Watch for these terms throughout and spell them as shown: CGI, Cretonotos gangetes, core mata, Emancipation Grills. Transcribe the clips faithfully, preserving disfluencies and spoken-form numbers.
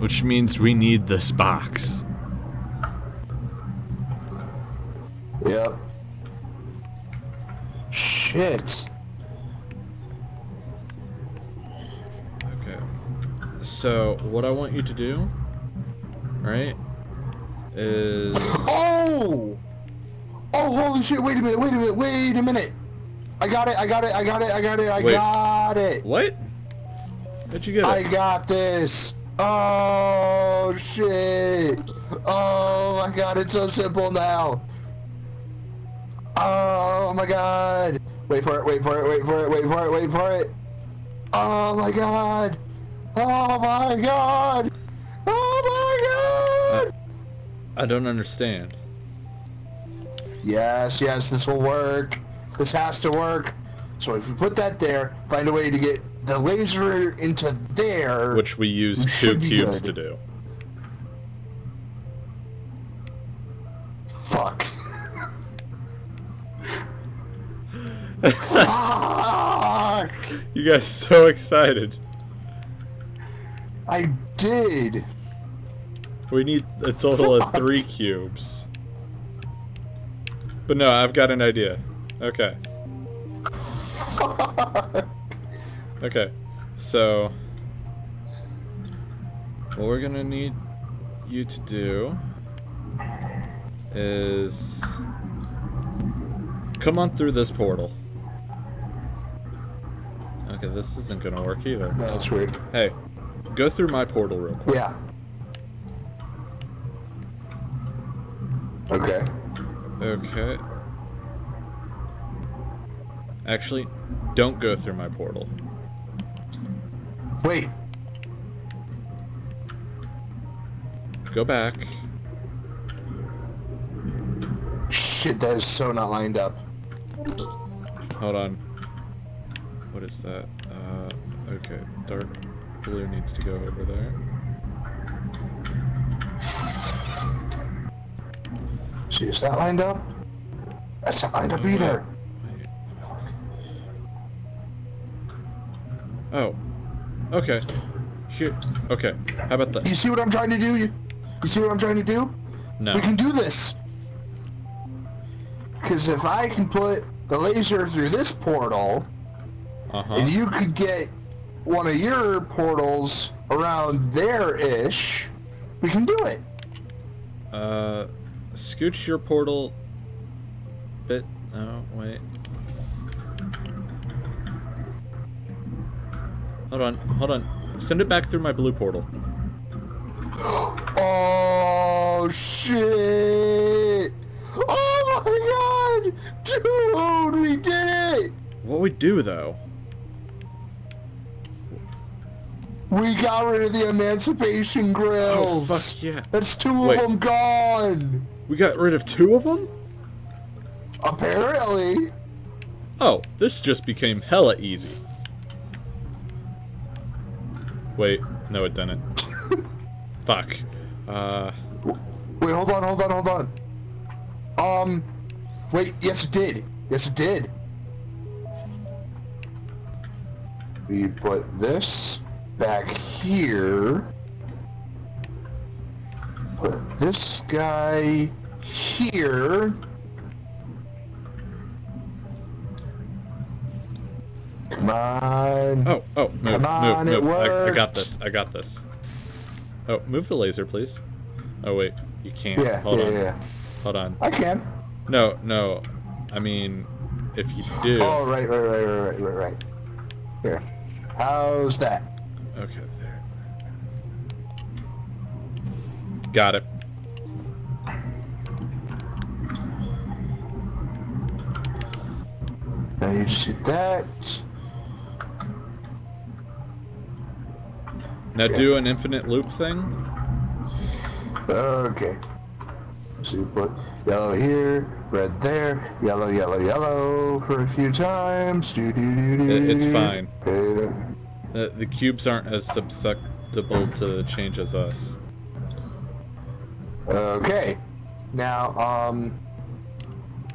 which means we need this box. Yep. Shit. Okay. So, what I want you to do, right, is... Oh! Oh, holy shit, wait a minute, wait a minute, wait a minute! I got it, I got it, I got it, I got it, I wait. got it! What? How'd you get it? I got this! Oh, shit! Oh my god, it's so simple now! Oh my god! Wait for it, wait for it, wait for it, wait for it, wait for it! Oh my god! Oh my god! Oh my god! I, I don't understand. Yes, yes, this will work. This has to work. So if you put that there, find a way to get the laser into there. Which we used two cubes to do. Fuck. Fuck! You guys so excited. I did. We need a total of three cubes. But no, I've got an idea. Okay. Okay. So what we're gonna need you to do is come on through this portal. Okay, this isn't gonna work either. No, that's weird. Hey, go through my portal real quick. Yeah. Okay. Okay. Actually, don't go through my portal. Wait. Go back. Shit, that is so not lined up. Hold on. What is that? Uh, okay, dark blue needs to go over there. See, is that lined up? That's not lined up okay. either. Wait. Oh. Okay. Here. Okay. How about that? You see what I'm trying to do? You, you see what I'm trying to do? No. We can do this. Because if I can put the laser through this portal, uh-huh. and you could get one of your portals around there-ish, we can do it. Uh, scooch your portal bit. Oh, wait. Hold on, hold on. Send it back through my blue portal. Oh, shit! Oh, my God! Dude, we did it! What we do though? We got rid of the Emancipation Grills. Oh fuck yeah! That's two Wait. of them gone. We got rid of two of them? Apparently. Oh, this just became hella easy. Wait, no, it didn't. Fuck. Uh. Wait, hold on, hold on, hold on. Um. Wait, yes it did. Yes it did. We put this back here. Put this guy here. Come on. Oh, oh, move, Come on, move, move. I, I got this, I got this. Oh, move the laser, please. Oh, wait, you can't. Yeah, Hold yeah, on. Yeah. Hold on. I can. No, no, I mean, if you do... Oh, right, right, right, right, right, right. Here. How's that? Okay, there. Got it. Now you see that. Now yeah. do an infinite loop thing. Okay. So you put yellow here, red there, yellow, yellow, yellow for a few times. Doo, doo, doo, doo, it, it's fine. Uh, the, the cubes aren't as susceptible to change as us. Okay. Now, um...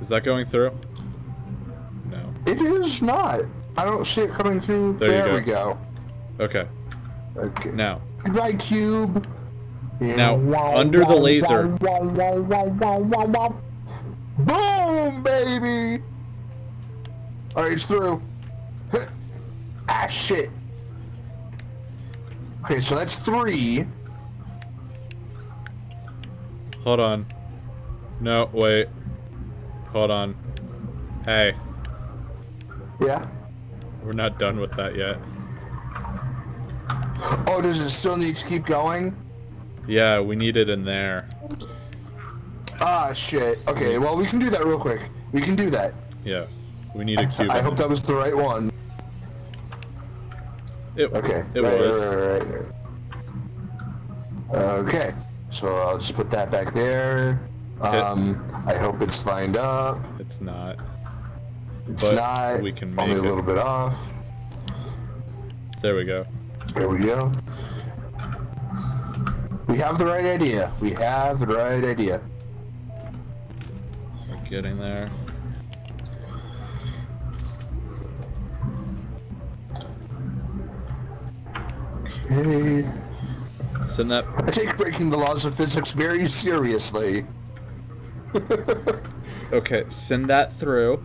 is that going through? No. It is not. I don't see it coming through. There, there you go. we go. Okay. Okay. Now. Goodbye, cube. Now, under the laser. Boom, baby! Alright, it's through. Ah, shit. Okay, so that's three. Hold on. No, wait. Hold on. Hey. Yeah? We're not done with that yet. Oh, does it still need to keep going? Yeah, we need it in there. Ah, shit. Okay, well, we can do that real quick. We can do that. Yeah. We need a cube. I hope that was the right one. It, okay. It right, was. Right, right, right, right. Okay. So I'll just put that back there. Um, I hope it's lined up. It's not. It's but not. We can make only a little it. bit off. There we go. There we go. We have the right idea. We have the right idea. We're getting there. Okay. Send that. I take breaking the laws of physics very seriously. Okay, send that through.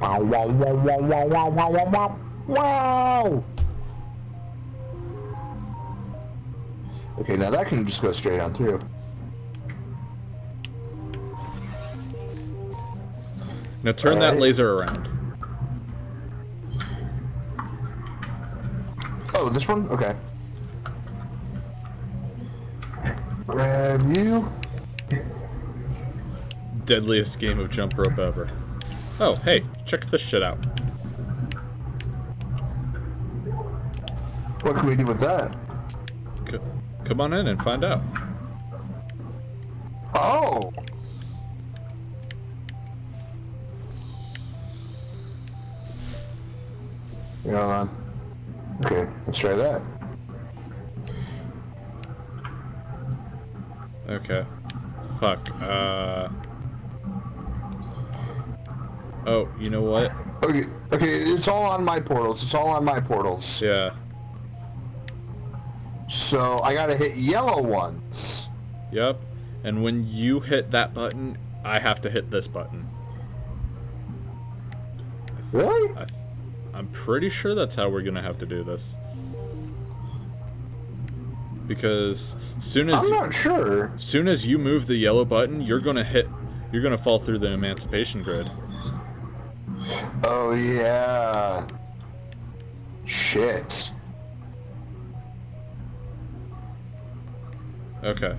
Wow! Wow! Wow! Wow! Wow! Wow! Wow! Wow! Okay, now that can just go straight on through. Now turn All that right. laser around. Oh, this one? Okay. Grab you. Deadliest game of jump rope ever. Oh, hey, check this shit out. What can we do with that? Good. Come on in and find out. Oh! Hold on. Okay, let's try that. Okay. Fuck. Uh. Oh, you know what? Okay, okay, it's all on my portals. It's all on my portals. Yeah. So I gotta hit yellow ones. Yep. And when you hit that button, I have to hit this button. Really? I, I'm pretty sure that's how we're gonna have to do this. Because soon as I'm not sure. Soon as you move the yellow button, you're gonna hit. You're gonna fall through the emancipation grid. Oh yeah. Shit. Okay.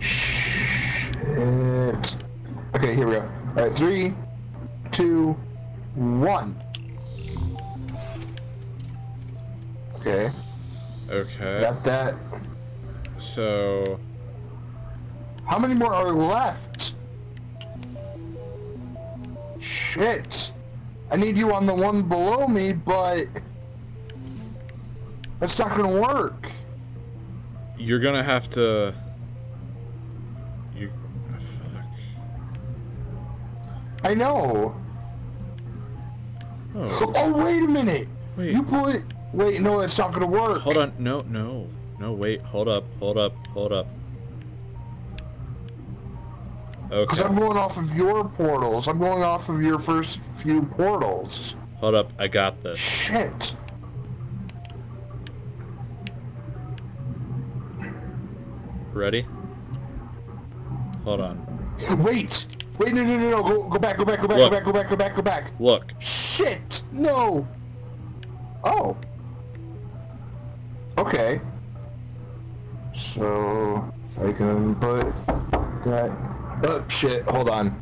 Shit. Okay, here we go. All right, three, two, one. Okay. Okay. Got that. So. How many more are left? Shit. I need you on the one below me, but that's not gonna work. You're gonna have to. You. Fuck. I know. Oh. Oh wait a minute. Wait. You put. Wait, no, that's not gonna work. Hold on. No, no, no. Wait. Hold up. Hold up. Hold up. Okay. Because I'm going off of your portals. I'm going off of your first few portals. Hold up. I got this. Shit. Ready? Hold on. Wait! Wait, no, no, no, no, go, go back, go back, go back, Look. go back, go back, go back, go back. Look. Shit! No! Oh. Okay. So, I can put that... Oh, shit, hold on.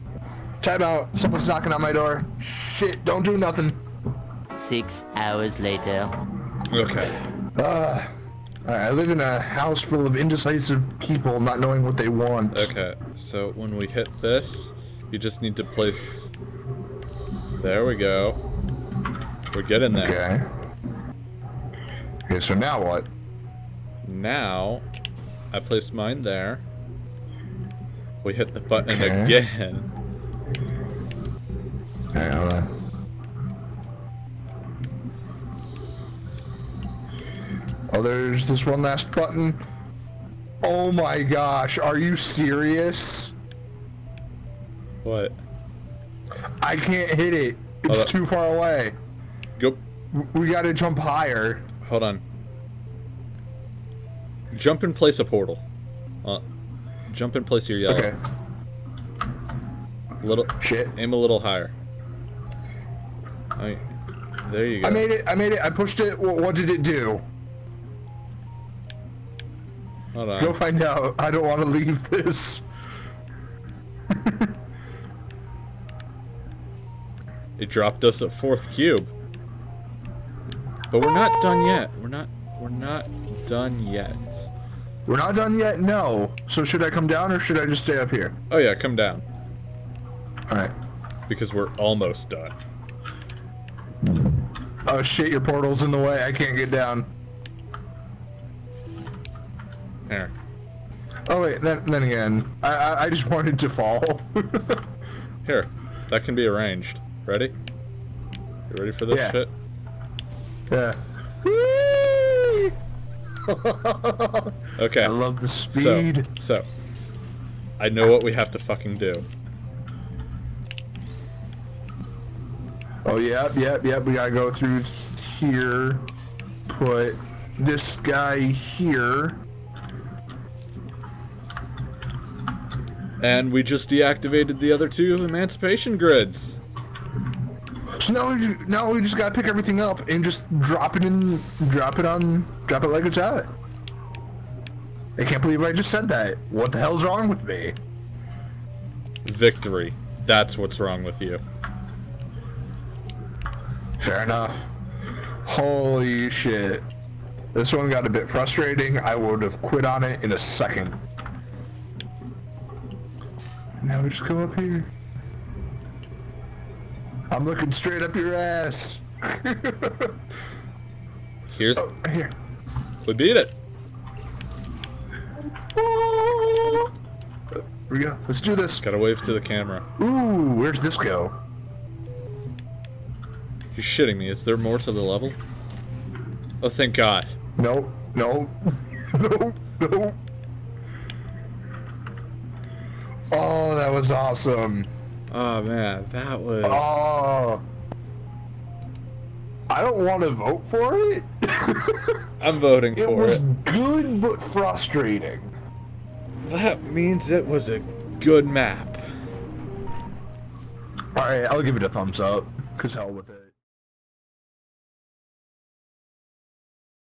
Time out, someone's knocking on my door. Shit, don't do nothing. Six hours later. Okay. Uh... I live in a house full of indecisive people not knowing what they want. Okay, so when we hit this, you just need to place... There we go. We're getting there. Okay. Okay, so now what? Now, I placed mine there. We hit the button okay. again. Okay, hold on. Oh, there's this one last button. Oh my gosh, are you serious? What? I can't hit it. It's too far away. Go. We gotta jump higher. Hold on. Jump and place a portal. Uh, jump and place your yellow. Okay. Little shit. Aim a little higher. I mean, there you go. I made it. I made it. I pushed it. What, what did it do? Hold on. Go find out. I don't want to leave this. It dropped us a fourth cube. But we're not done yet. We're not. We're not done yet. We're not done yet. No. So should I come down or should I just stay up here? Oh yeah, come down. All right. Because we're almost done. Oh shit! Your portal's in the way. I can't get down. There. Oh wait. Then, then again, I, I I just wanted to fall. Here, that can be arranged. Ready? You ready for this yeah. shit? Yeah. Okay. I love the speed. So, so, I know what we have to fucking do. Oh, yep, yep, yep. We gotta go through here. Put this guy here. And we just deactivated the other two emancipation grids. So now we, just, now we just gotta pick everything up and just drop it in, drop it on, drop it like it's out. I can't believe I just said that. What the hell's wrong with me? Victory. That's what's wrong with you. Fair enough. Holy shit. This one got a bit frustrating. I would have quit on it in a second. Now we just come up here. I'm looking straight up your ass. Here's... Oh, here. We beat it. Oh. Here we go. Let's do this. Gotta wave to the camera. Ooh, where's this go? You're shitting me. Is there more to the level? Oh, thank God. No, no, no, no. Oh, that was awesome. Oh man, that was... Oh! I don't want to vote for it! I'm voting for it. It was good, but frustrating. That means it was a good map. Alright, I'll give it a thumbs up, because hell with it.